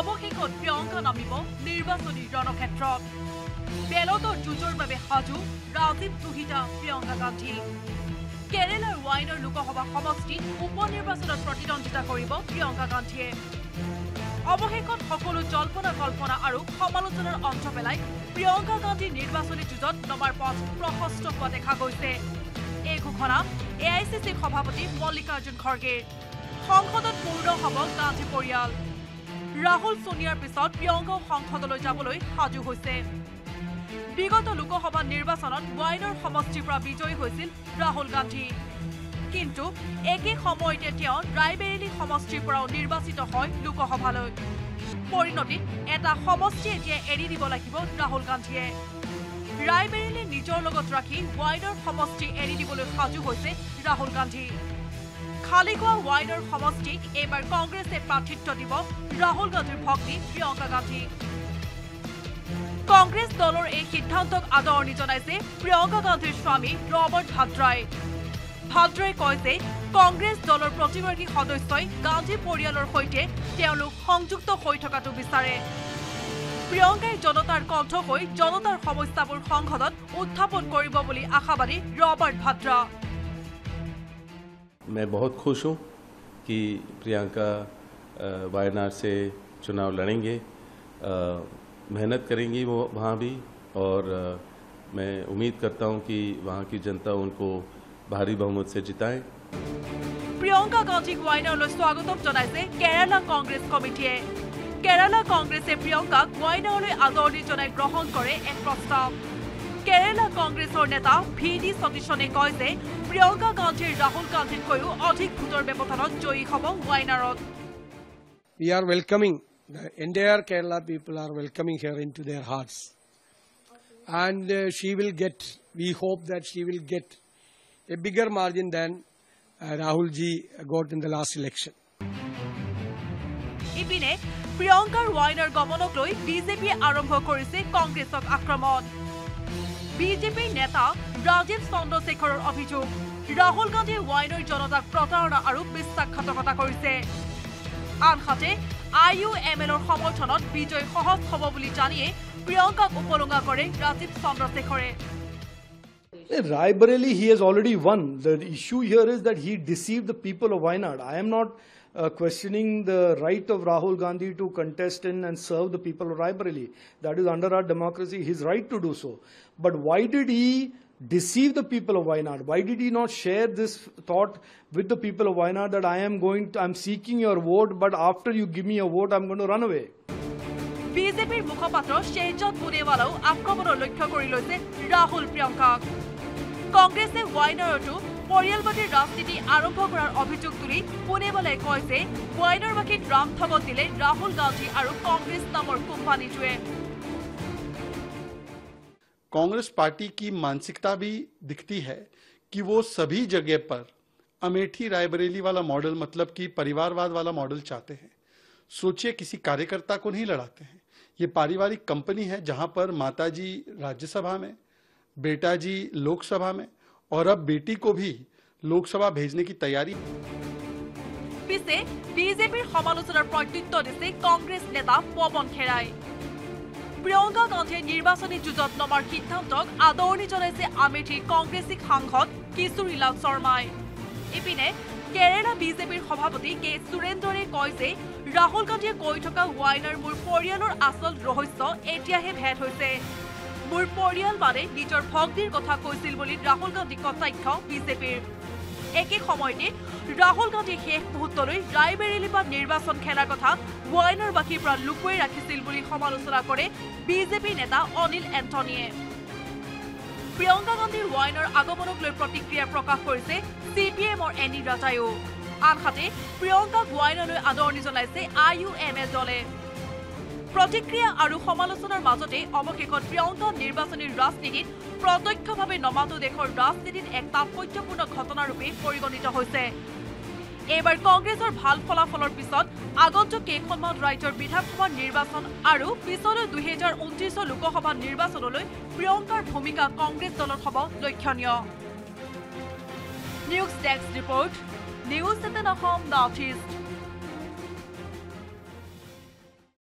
অবশেষত প্ৰিয়ংকা নামিব নিৰ্বাচনী ৰণক্ষেত্ৰত। বেলটৰ যুঁজৰ বাবে হাজু ৰাজীৱ তুহিতা প্ৰিয়ংকা গান্ধী। কেৰালাৰ ৱায়নাড লোকসভা সমষ্টিত উপনিৰ্বাচনত প্ৰতিদ্বন্দ্বিতা কৰিব প্ৰিয়ংকা গান্ধীয়ে। অবশেষত সকলো জল্পনা কল্পনা আৰু সমালোচনাৰ অন্ত পেলাই প্ৰিয়ংকা গান্ধী নিৰ্বাচনী যুঁজত নমাৰ পথ প্ৰশস্ত হোৱা দেখা গৈছে। এই ঘোষণা AICC সভাপতি মল্লিকাৰ্জুন খৰ্গেৰ। সংসদত পূৰ্ণ হ'ব গান্ধী পৰিয়াল। ৰাহুল সোনিয়াৰ পিছত প্ৰিয়ঙ্কাও সংসদলৈ যাবলৈ সাজু হৈছে। বিগত লোকসভা নিৰ্বাচনত ওয়াইনৰ সমষ্টিৰ পৰা বিজয়ী হৈছিল ৰাহুল গান্ধী, কিন্তু একে সময়তে তেওঁ ৰাইবেৰেলি সমষ্টিৰ পৰাও নিৰ্বাচিত হয় লোকসভালৈ। পৰিণতিত এটা সমষ্টি এতিয়া এৰি দিব লাগিব ৰাহুল গান্ধীয়ে। ৰাইবেৰেলি নিজৰ লগত ৰাখি ওয়াইনৰ সমষ্টি এৰি দিবলৈ সাজু হৈছে রাহুল গান্ধী। खाली खुआ वायनाड समष्टिक एबार कांग्रेसे प्रार्थित्व दिब राहुल गांधीर भग्नी प्रियंका गांधी। कांग्रेस दलर एक सिद्धांतक आदरणी जनाइछे प्रियंका गांधीर स्वामी रबार्ट भाद्राई। भाद्राई कय जे कांग्रेस दलर प्रतिगराकी सदस्यई गांधी परियालर सैते तेओलोक संयुक्त होइ थकाटो बिचारे। प्रियंकाई जनतार कण्ठ होइ जनतार समस्याबोर संसदत उत्थापन करिब बुली आशाबादी रबार्ट भाद्रा। मैं बहुत खुश हूं कि प्रियंका वायनाड से चुनाव लड़ेंगे, मेहनत करेंगी वो वहाँ भी, और मैं उम्मीद करता हूं कि वहाँ की जनता उनको भारी बहुमत से जिताए। प्रियंका गांधी वायनाडल स्वागतम जनाइछे केराला कांग्रेस कमिटिये। केराला कांग्रेसे प्रियंका वायनाडल आदरणी जनाई ग्रहण करे एक प्रस्ताव। केराला कांग्रेसर नेता VD सतीशने कय जे प्रियंका गांधी राहुल गांधीतकैও অধিক ভোটৰ ব্যৱধানত জয়ী হ'ব ওয়াইনাৰত। We are welcoming the entire Kerala people are welcoming her into their hearts, and she will get, we hope that she will get a bigger margin than Rahul ji got in the last election. ইপিনে প্ৰিয়ংকাৰ ওয়াইনাৰ গমনক লৈ BJP আৰম্ভ কৰিছে কংগ্ৰেছক আক্ৰমণ। বিজেপিৰ নেতা ৰাজীব চন্দ্ৰশেখৰৰ অভিযোগ ৰাহুল গান্ধী ওয়াইনৰ জনতাক প্ৰতাৰণা আৰু বিশ্বাসঘাতকতা কৰিছে। আনহাতে IUMLৰ সমৰ্থনত বিজয় সহজ হ'ব বুলি জানিয়ে প্ৰিয়ংকাক উপলুঙা কৰে Rajiv চন্দ্ৰশেখৰে। Raibareli, he has already won. The issue here is that he deceived the people of Wayanad. I am not questioning the right of Rahul Gandhi to contest in and serve the people of Raibareli. That is under our democracy his right to do so. But why did he deceive the people of Wayanad? Why did he not share this thought with the people of Wayanad that I am seeking your vote, but after you give me a vote, I am going to run away? বিজেপিৰ মুখপাত্ৰ শেহজাদ পুনেৱালাও আক্ৰমণৰ লক্ষ্য কৰি লৈছে ৰাহুল প্ৰিয়ংকাক। কংগ্ৰেছে ওয়াইনাডতো পৰিয়ালবাদী ৰাজনীতি আৰম্ভ কৰাৰ অভিযোগ তুলি পুনেৱালাই কয় যে ওয়াইনাডৰ বাকীত ৰাম ঠগত দিলে ৰাহুল গান্ধী আৰু কংগ্ৰেছ নামৰ কোম্পানীটোৱে। कांग्रेस पार्टी की मानसिकता भी दिखती है कि वो सभी जगह पर अमेठी रायबरेली वाला मॉडल, मतलब कि परिवारवाद वाला मॉडल चाहते हैं। सोचिए, किसी कार्यकर्ता को नहीं लड़ाते हैं। ये पारिवारिक कंपनी है जहाँ पर माताजी राज्यसभा में, बेटा जी लोकसभा में, और अब बेटी को भी लोकसभा भेजने की तैयारी। पिछले बीजेपी समालोचनार प्रत्युत्तर दिसे कांग्रेस नेता पवन खेरा। प्रियंका गांधी निर्वाचनी जुजत नमार सिद्धांतक आदरणी जनाइছে আমেঠি কংগ্রেসিক সাংসদ কিশোৰী লাল শৰ্মাই। ইপিনে केरला बीजेपीर सभापति के सुरेंद्रे कय जे राहुल गांधी कय थका वायनार मूर परियालर आसल रहस्य एतियाहे भेद होइसे। मूर परियाल बारे निजर भग्नीर कथा कयसिल बोली राहुल गांधी कटाक्ष बीजेपीर। एके समयते राहुल गांधी शेष मुहूर्तलै रायबरेली पा निर्वाचन खेलार कथा वायनार बाकीर परा लुकुवाई राखिसिल बोली समालोचना करे बीजेपी नेता अनिल एन्थनीয়ে। प्रियंका गांधी वायनार आगमनक लै प्रतिक्रिया प्रकाश करिছে CPMৰ এনি ৰাজায়ো। আনহাতে প্ৰিয়ংকাক ওয়াইনালৈ আদৰণি জনাইছে IUML দলে। প্ৰতিক্ৰিয়া আৰু সমালোচনাৰ মাজতে অৱশেষত প্ৰিয়ংকা নিৰ্বাচনী ৰাজনীতিত প্ৰত্যক্ষভাৱে নমাটো দেশৰ ৰাজনীতিত এক তাৎপৰ্যপূৰ্ণ ঘটনাৰূপে পৰিগণিত হৈছে। এইবাৰ কংগ্ৰেছৰ ভাল ফলাফলৰ পিছত আগন্তুক কেইখনমান ৰাজ্যৰ বিধানসভা নিৰ্বাচন আৰু পিছলৈ 2029 লোকসভা নিৰ্বাচনলৈ প্ৰিয়ংকাৰ ভূমিকা কংগ্ৰেছ দলৰ হ'ব লক্ষণীয়। News Desk report, News in the North East.